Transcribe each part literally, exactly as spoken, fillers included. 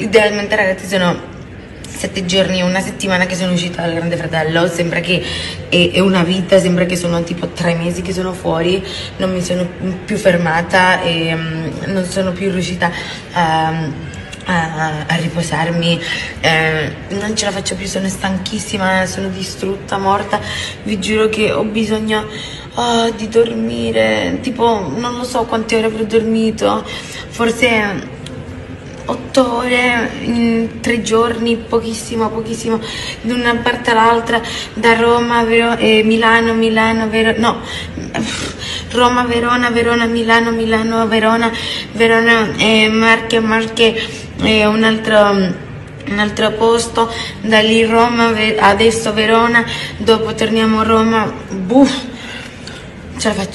Idealmente ragazzi sono sette giorni, una settimana che sono uscita dal Grande Fratello, sembra che è, è una vita, sembra che sono tipo tre mesi che sono fuori, non mi sono più fermata e um, non sono più riuscita a, a, a riposarmi, eh, non ce la faccio più, sono stanchissima, sono distrutta, morta, vi giuro che ho bisogno oh, di dormire, tipo non lo so quante ore avrò dormito, forse otto ore in tre giorni, pochissimo, pochissimo, da una parte all'altra, da Roma, Verona, eh, Milano, Milano, Verona, no, Roma, Verona, Verona, Milano, Milano, Verona, Verona, eh, Marche, Marche, eh, un altro... un altro posto, da lì Roma, adesso Verona, dopo torniamo a Roma, buff, ce la faccio.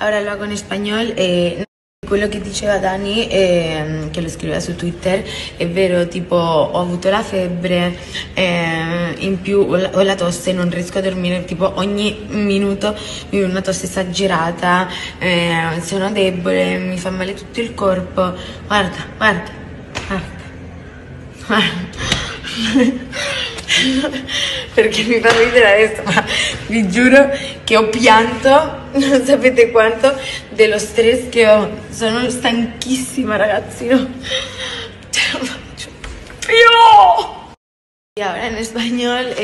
Ora lo hago in spagnolo e... Quello che diceva Dani, eh, che lo scriveva su Twitter, è vero, tipo ho avuto la febbre, eh, in più ho la, ho la tosse, non riesco a dormire, tipo ogni minuto mi viene una tosse esagerata, eh, sono debole, mi fa male tutto il corpo, guarda, guarda, guarda, guarda. Perché mi fa ridere adesso, ma vi giuro che ho pianto, non sapete quanto, dello stress che ho, sono stanchissima ragazzi, no? Ce la faccio più! E ora in spagnolo